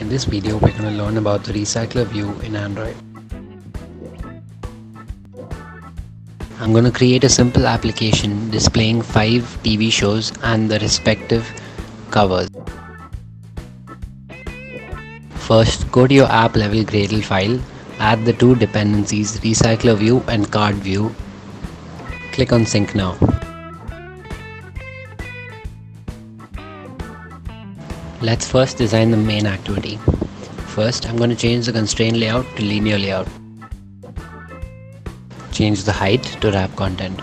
In this video, we're going to learn about the recycler view in Android. I'm going to create a simple application displaying 5 TV shows and the respective covers. First, go to your app level Gradle file, add the two dependencies recyclerView and CardView. Click on Sync now. Let's first design the main activity. First, I'm going to change the constraint layout to linear layout. Change the height to wrap content.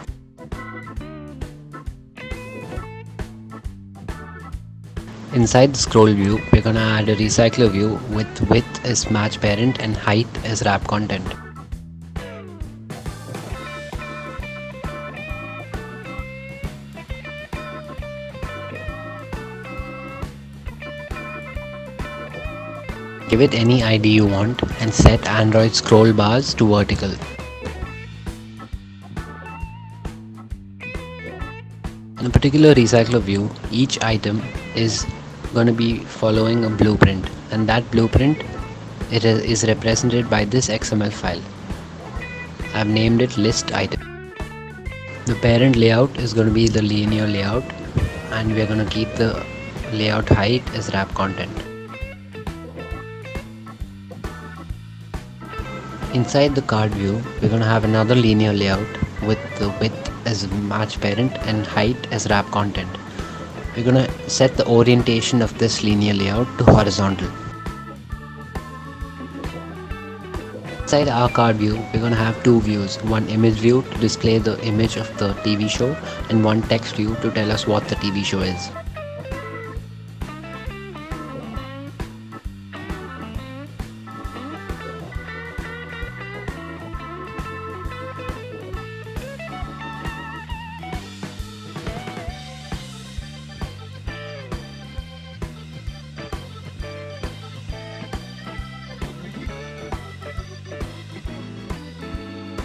Inside the scroll view, we're going to add a recycler view with width as match parent and height as wrap content. Give it any ID you want and set Android scroll bars to vertical. In a particular recycler view, each item is going to be following a blueprint, and that blueprint is represented by this XML file. I've named it list item. The parent layout is going to be the linear layout, and we're going to keep the layout height as wrap content. Inside the card view, we're going to have another linear layout with the width as match parent and height as wrap content. We're going to set the orientation of this linear layout to horizontal. Inside our card view, we're going to have two views, one image view to display the image of the TV show and one text view to tell us what the TV show is.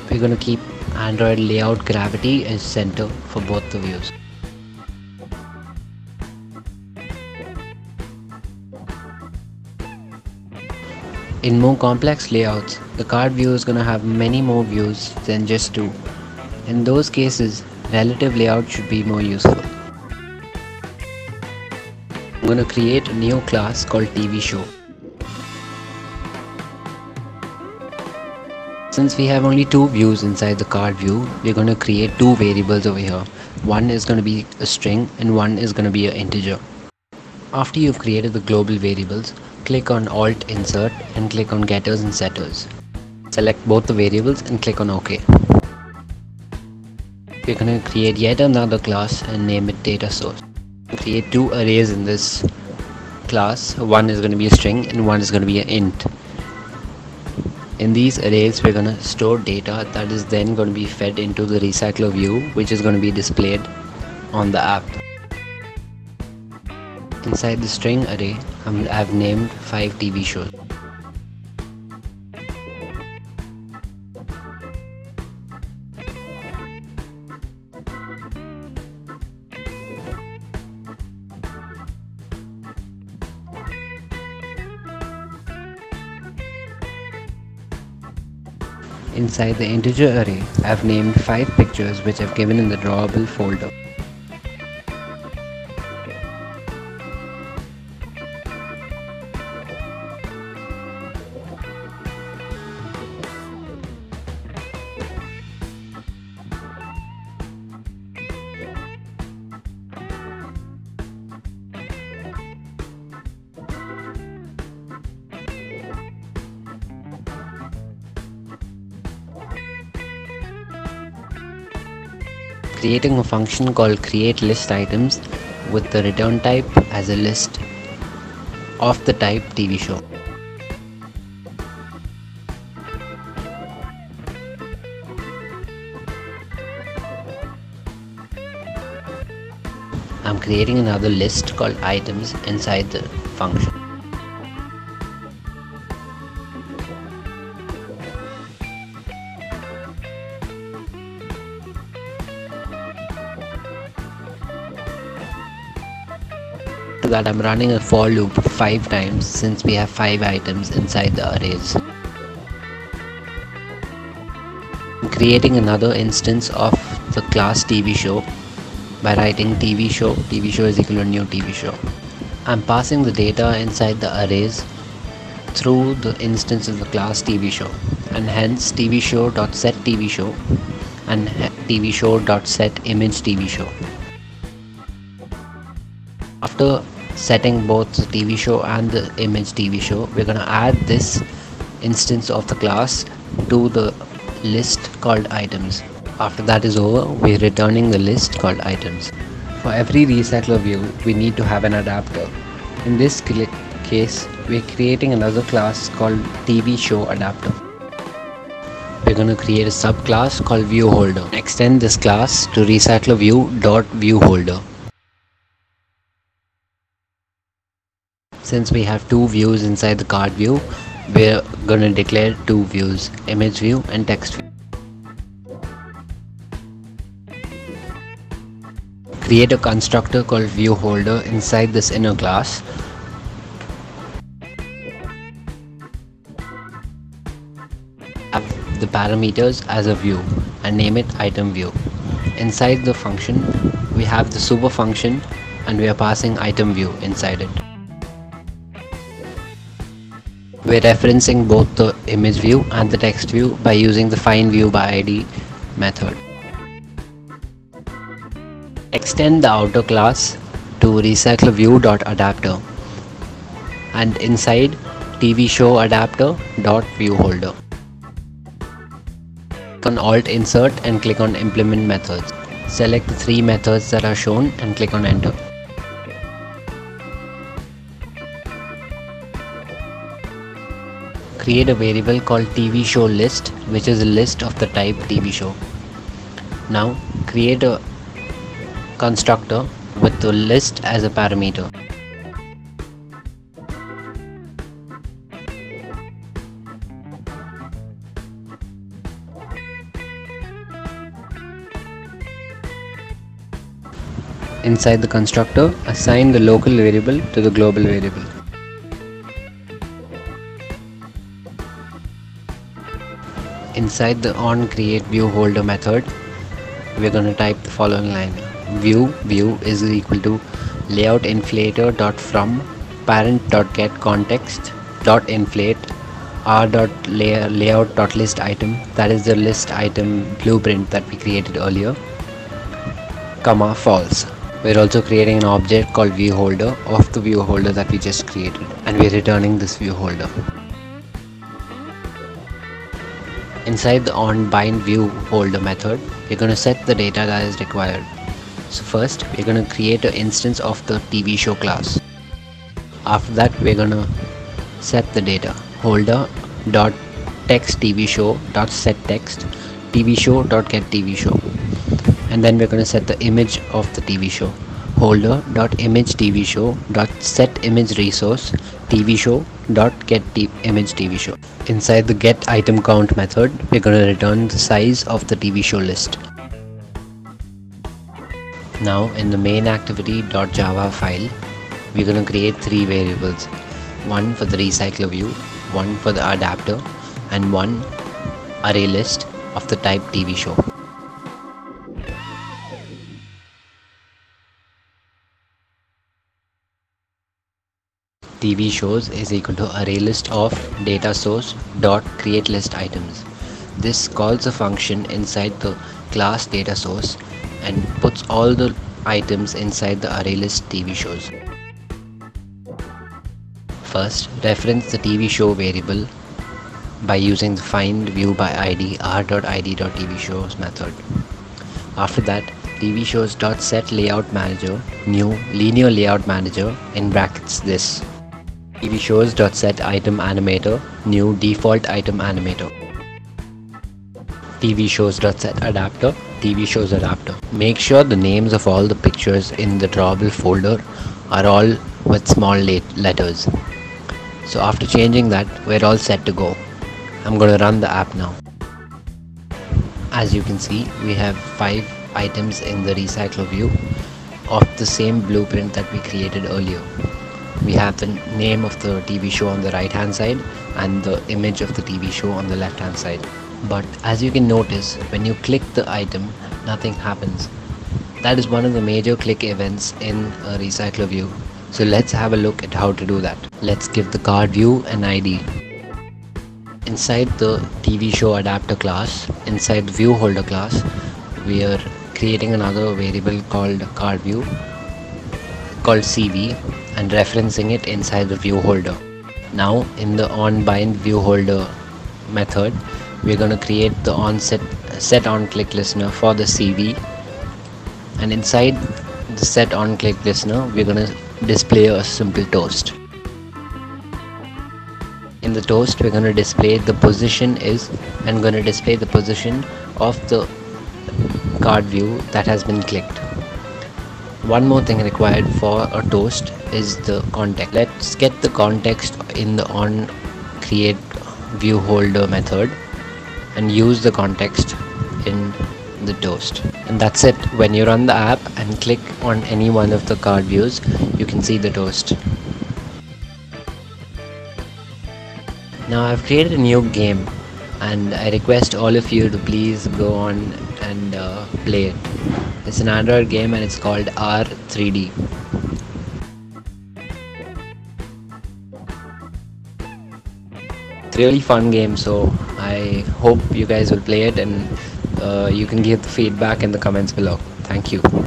We're going to keep Android layout gravity as center for both the views. In more complex layouts, the card view is going to have many more views than just two. In those cases, relative layout should be more useful. I'm going to create a new class called TVShow. Since we have only two views inside the card view, we're going to create two variables over here. One is going to be a string and one is going to be an integer. After you've created the global variables, click on Alt Insert and click on Getters and Setters. Select both the variables and click on OK. We're going to create yet another class and name it DataSource. Create two arrays in this class. One is going to be a string and one is going to be an int. In these arrays, we're going to store data that is then going to be fed into the recycler view, which is going to be displayed on the app. Inside the string array, I've named 5 TV shows. Inside the integer array, I've named 5 pictures which I've given in the drawable folder. Creating a function called createListItems with the return type as a list of the type TV show. I'm creating another list called items inside the function. after that I'm running a for loop 5 times since we have 5 items inside the arrays. I'm creating another instance of the class TVShow by writing TVShow, TVShow is equal to new TVShow. I'm passing the data inside the arrays through the instance of the class TVShow, and hence TVShow.setTVShow and TVShow.setImageTVShow. After setting both the TVShow and the image TVShow, we're gonna add this instance of the class to the list called items. After that is over, we're returning the list called items. For every recycler view, we need to have an adapter. In this case, we're creating another class called TVShowAdapter. We're gonna create a subclass called ViewHolder. Extend this class to RecyclerView.ViewHolder. Since we have two views inside the card view, we're gonna declare two views, image view and text view. Create a constructor called ViewHolder inside this inner class. Have the parameters as a view and name it item view. Inside the function, we have the super function and we are passing item view inside it. We're referencing both the image view and the text view by using the findViewById method. Extend the outer class to RecyclerView.Adapter and inside TVShowAdapter.ViewHolder. Click on Alt Insert and click on Implement Methods. Select the three methods that are shown and click on Enter. Create a variable called TVShowList, which is a list of the type TVShow. Now create a constructor with the list as a parameter. Inside the constructor, assign the local variable to the global variable. Inside the onCreateViewHolder method, we're going to type the following line: view is equal to layoutinflator.from parent.getContext.inflate r.layout.listItem, that is the list item blueprint that we created earlier, comma false. We're also creating an object called viewholder of the viewholder that we just created, and we're returning this viewholder. Inside the onBindViewHolder method, we're going to set the data that is required. So first, we're going to create an instance of the TVShow class. After that, we're going to set the data. Holder.textTVShow.setText TVShow.getTVShow, and then we're going to set the image of the TVShow. Holder.imageTVShow.setImageResource TVShow.getImageTVShow. Inside the getItemCount method, we're going to return the size of the TVShow list. Now in the main activity.java file, we're going to create three variables, one for the recycler view, one for the adapter, and one array list of the type TVShow. TVShows is equal to array list of DataSource.CreateListItems. This calls a function inside the class DataSource and puts all the items inside the array list TVShows. First, reference the TVShow variable by using the findViewById r.id.tvshows method. After that, TVShows.setLayoutManager new LinearLayoutManager in brackets this. TVShows.setItemAnimator new DefaultItemAnimator. TVShows.setAdapter TVShowsAdapter. Make sure the names of all the pictures in the drawable folder are all with small letters. So after changing that, we're all set to go. I'm gonna run the app now. As you can see, we have 5 items in the recycler view of the same blueprint that we created earlier. We have the name of the TV show on the right hand side and the image of the TV show on the left hand side. But as you can notice, when you click the item, nothing happens. That is one of the major click events in a recycler view. So let's have a look at how to do that. Let's give the card view an ID. Inside the TV show adapter class, inside the view holder class, we are creating another variable called CardView, called CV, and referencing it inside the view holder. Now in the onBindViewHolder method, we're going to create the setOnClickListener for the CV, and inside the setOnClickListener, we're going to display a simple toast. In the toast, we're going to display the position is, and going to display the position of the card view that has been clicked. One more thing required for a toast is the context. Let's get the context in the onCreateViewHolder method and use the context in the toast. And that's it. When you run the app and click on any one of the card views, you can see the toast. Now I've created a new game, and I request all of you to please go on and play it. It's an Android game and it's called R3D. It's a really fun game, so I hope you guys will play it, and you can give the feedback in the comments below. Thank you.